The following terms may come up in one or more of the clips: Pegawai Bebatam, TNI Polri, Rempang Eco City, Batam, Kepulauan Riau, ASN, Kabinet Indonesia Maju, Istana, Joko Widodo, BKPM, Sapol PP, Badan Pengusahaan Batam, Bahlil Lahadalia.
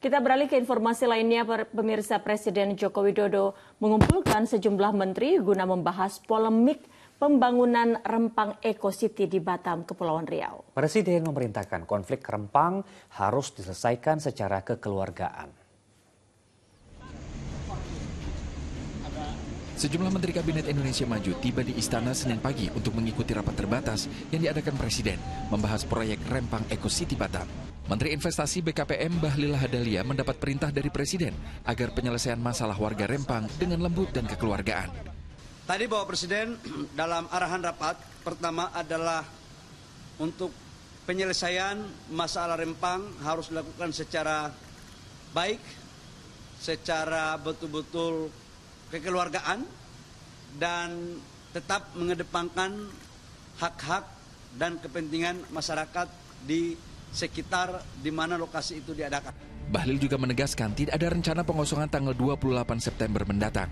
Kita beralih ke informasi lainnya, pemirsa. Presiden Joko Widodo mengumpulkan sejumlah menteri guna membahas polemik pembangunan Rempang Eco City di Batam, Kepulauan Riau. Presiden memerintahkan konflik Rempang harus diselesaikan secara kekeluargaan. Sejumlah Menteri Kabinet Indonesia Maju tiba di Istana Senin pagi untuk mengikuti rapat terbatas yang diadakan Presiden membahas proyek Rempang Eco City Batam. Menteri Investasi BKPM Bahlil Lahadalia mendapat perintah dari Presiden agar penyelesaian masalah warga Rempang dengan lembut dan kekeluargaan. Tadi Bapak Presiden dalam arahan rapat pertama adalah untuk penyelesaian masalah Rempang harus dilakukan secara baik, secara betul-betul kekeluargaan, dan tetap mengedepankan hak-hak dan kepentingan masyarakat di sekitar di mana lokasi itu diadakan. Bahlil juga menegaskan tidak ada rencana pengosongan tanggal 28 September mendatang.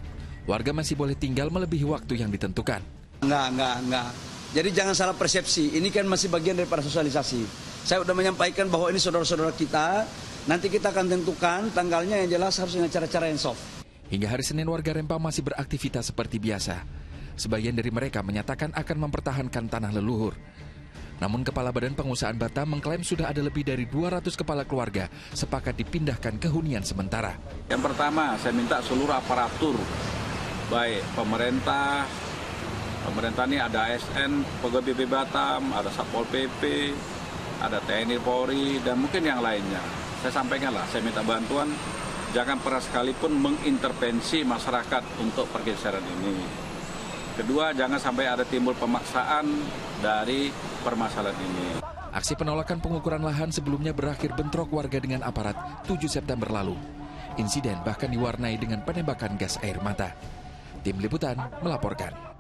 Warga masih boleh tinggal melebihi waktu yang ditentukan. Enggak. Jadi jangan salah persepsi, ini kan masih bagian daripada sosialisasi. Saya sudah menyampaikan bahwa ini saudara-saudara kita, nanti kita akan tentukan tanggalnya yang jelas harus dengan cara-cara yang soft. Hingga hari Senin, warga Rempang masih beraktivitas seperti biasa. Sebagian dari mereka menyatakan akan mempertahankan tanah leluhur. Namun Kepala Badan Pengusahaan Batam mengklaim sudah ada lebih dari 200 kepala keluarga sepakat dipindahkan ke hunian sementara. Yang pertama, saya minta seluruh aparatur, baik pemerintah ini ada ASN, Pegawai Bebatam, ada Sapol PP, ada TNI Polri, dan mungkin yang lainnya. Saya sampaikanlah, saya minta bantuan. Jangan pernah sekalipun mengintervensi masyarakat untuk pergeseran ini. Kedua, jangan sampai ada timbul pemaksaan dari permasalahan ini. Aksi penolakan pengukuran lahan sebelumnya berakhir bentrok warga dengan aparat 7 September lalu. Insiden bahkan diwarnai dengan penembakan gas air mata. Tim Liputan melaporkan.